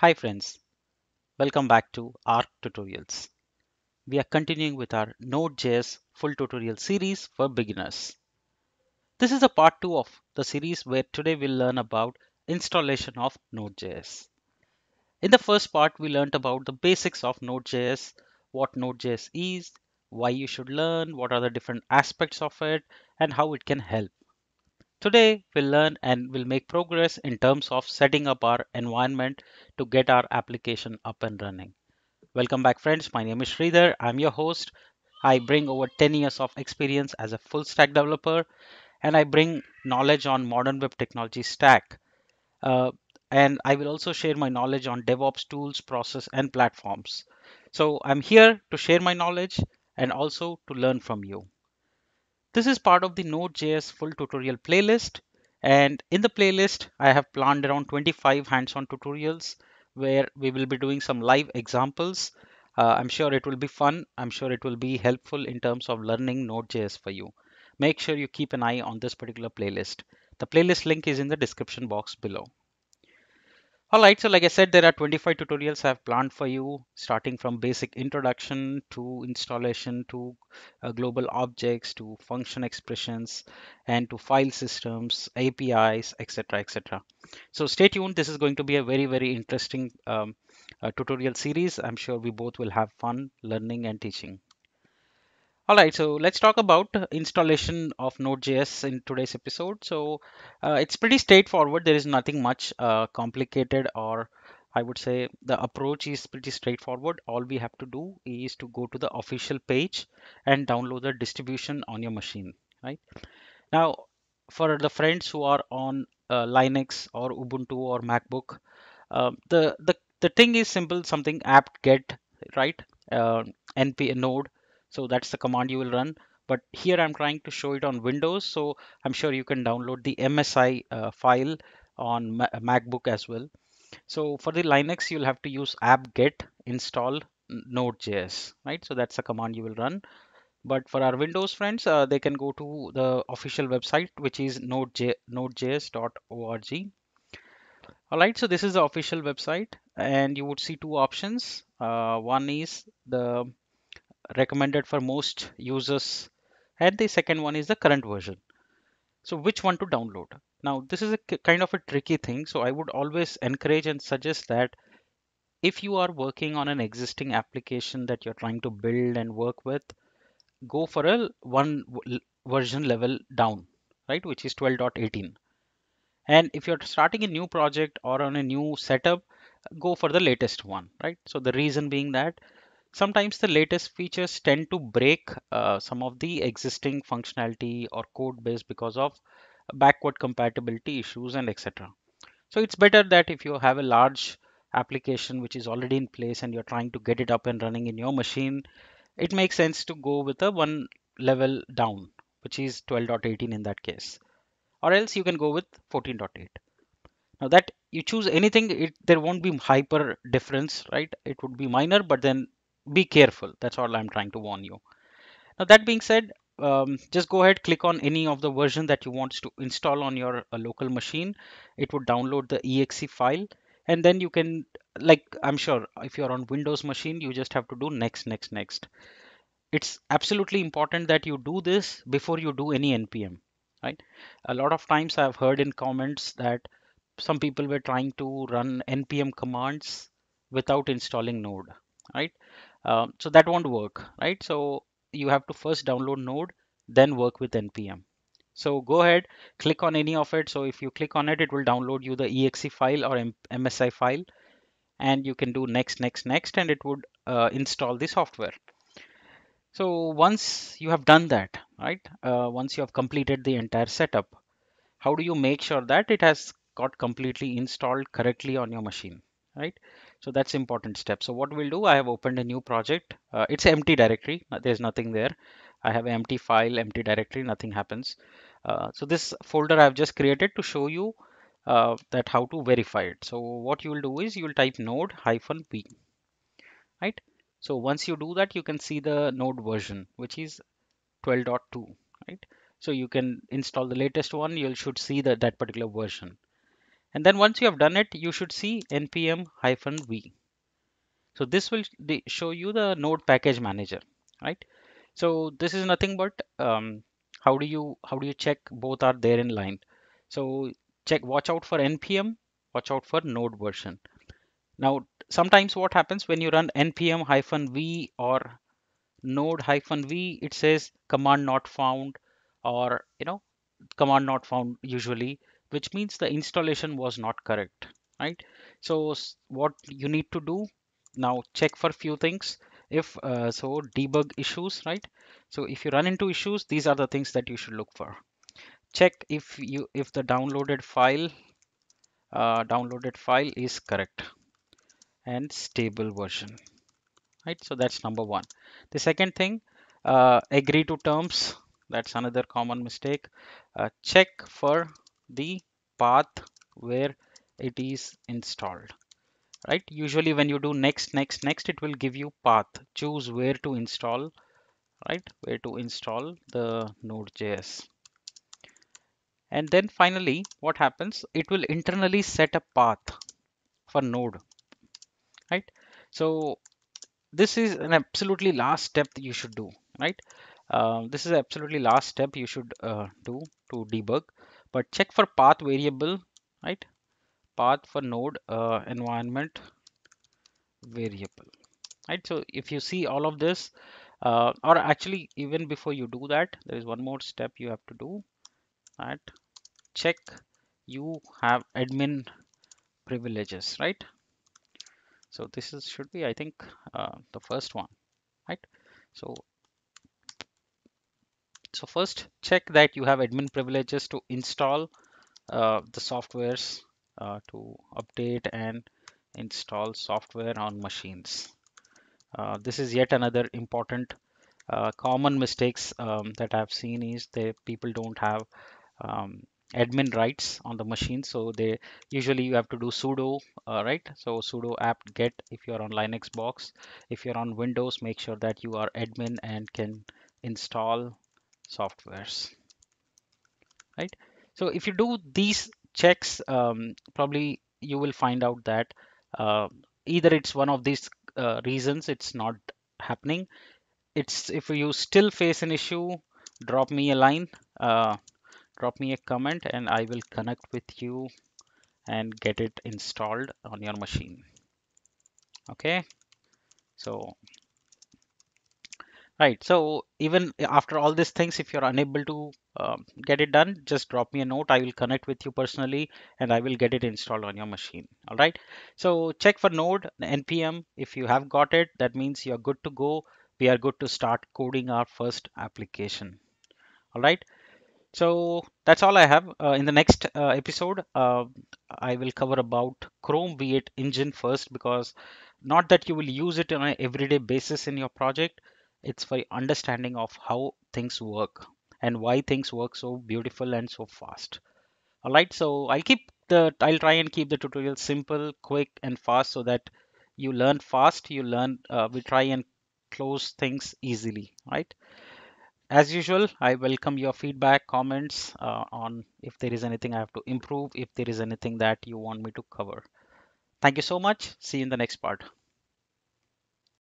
Hi friends, welcome back to Arc Tutorials. We are continuing with our Node.js full tutorial series for beginners. This is a part 2 of the series where today we'll learn about installation of Node.js. In the first part, we learned about the basics of Node.js, what Node.js is, why you should learn, what are the different aspects of it, and how it can help. Today, we'll learn and we'll make progress in terms of setting up our environment to get our application up and running. Welcome back friends, my name is Sridhar, I'm your host. I bring over 10 years of experience as a full stack developer, and I bring knowledge on modern web technology stack. And I will also share my knowledge on DevOps tools, process, and platforms. So I'm here to share my knowledge and also to learn from you. This is part of the Node.js full tutorial playlist, and in the playlist I have planned around 25 hands-on tutorials where we will be doing some live examples. I'm sure it will be fun. I'm sure it will be helpful in terms of learning Node.js for you. Make sure you keep an eye on this particular playlist. The playlist link is in the description box below. Alright, so like I said, there are 25 tutorials I have planned for you, starting from basic introduction to installation to global objects to function expressions and to file systems, APIs, etc. etc. So stay tuned. This is going to be a very interesting tutorial series. I'm sure we both will have fun learning and teaching. Alright, so let's talk about installation of Node.js in today's episode. So it's pretty straightforward. There is nothing much complicated, or I would say the approach is pretty straightforward. All we have to do is to go to the official page and download the distribution on your machine. Right now, for the friends who are on Linux or Ubuntu or MacBook, the thing is simple. Something apt get, right, npm node. So that's the command you will run, but here I'm trying to show it on Windows. So I'm sure you can download the MSI file on MacBook as well. So for the Linux, you'll have to use apt-get install node.js, right? So that's the command you will run. But for our Windows friends, they can go to the official website, which is nodejs.org. All right, so this is the official website, and you would see two options. One is the recommended for most users, and the second one is the current version. So which one to download? Now this is a kind of a tricky thing, so I would always encourage and suggest that if you are working on an existing application that you're trying to build and work with, go for a one version level down, right, which is 12.18. And if you're starting a new project or on a new setup, go for the latest one, right? So the reason being that sometimes the latest features tend to break some of the existing functionality or code base because of backward compatibility issues and etc. So it's better that if you have a large application which is already in place and you're trying to get it up and running in your machine, it makes sense to go with a one level down, which is 12.18 in that case, or else you can go with 14.8. Now that you choose anything, there won't be hyper difference, right? It would be minor, but then be careful. That's all I'm trying to warn you. Now that being said, just go ahead, click on any of the version that you want to install on your local machine. It would download the exe file, and then you can, like I'm sure if you're on Windows machine, you just have to do next. It's absolutely important that you do this before you do any npm, right? A lot of times I've heard in comments that some people were trying to run npm commands without installing Node, right? So that won't work, right? So you have to first download Node, then work with npm. So go ahead, click on any of it. So if you click on it, it will download you the exe file or MSI file, and you can do next, and it would install the software. So once you have done that, right? Once you have completed the entire setup, how do you make sure that it has got completely installed correctly on your machine, right? So that's important step. So what we'll do, I have opened a new project. It's empty directory. There's nothing there. I have an empty file, empty directory, nothing happens. So this folder I've just created to show you that how to verify it. So what you will do is you will type node-p, right? So once you do that, you can see the Node version, which is 12.2, right? So you can install the latest one. You should see that particular version. And then once you have done it, you should see npm -v. So this will show you the node package manager, right? So this is nothing but how do you check both are there in line. So watch out for npm, watch out for node version. Now sometimes what happens when you run npm -v or node -v, it says command not found, or you know, command not found usually, which means the installation was not correct, right? So what you need to do now, check for few things. If so, debug issues, right? So if you run into issues, these are the things that you should look for. Check if the downloaded file is correct and stable version, right? So that's number one. The second thing, agree to terms. That's another common mistake. Check for the path where it is installed, right? Usually when you do next, it will give you path. Choose where to install, right? Where to install the Node.js. And then finally, what happens? It will internally set a path for Node, right? So this is an absolutely last step that you should do, right? This is absolutely last step you should do to debug. But check for path variable, right? Path for node environment variable, right? So if you see all of this, or actually even before you do that, there is one more step you have to do. Right? Check you have admin privileges, right? So this is should be, I think, the first one, right? So first check that you have admin privileges to install the softwares, to update and install software on machines. This is yet another important common mistakes that I've seen is that people don't have admin rights on the machine. So they usually you have to do sudo, right? So sudo apt get if you're on Linux box. If you're on Windows, make sure that you are admin and can install softwares, right? So if you do these checks, probably you will find out that either it's one of these reasons it's not happening. It's if you still face an issue, drop me a line, drop me a comment, and I will connect with you and get it installed on your machine. Okay, so right, so even after all these things, if you're unable to get it done, just drop me a note. I will connect with you personally and I will get it installed on your machine. All right, so check for node npm. If you have got it, that means you're good to go. We are good to start coding our first application. All right, so that's all I have. In the next episode, I will cover about Chrome V8 Engine first, because not that you will use it on an everyday basis in your project. It's for understanding of how things work and why things work so beautiful and so fast. All right, so I'll try and keep the tutorial simple, quick and fast, so that you learn fast, you learn, we try and close things easily, right? As usual, I welcome your feedback, comments on if there is anything I have to improve, if there is anything that you want me to cover. Thank you so much. See you in the next part.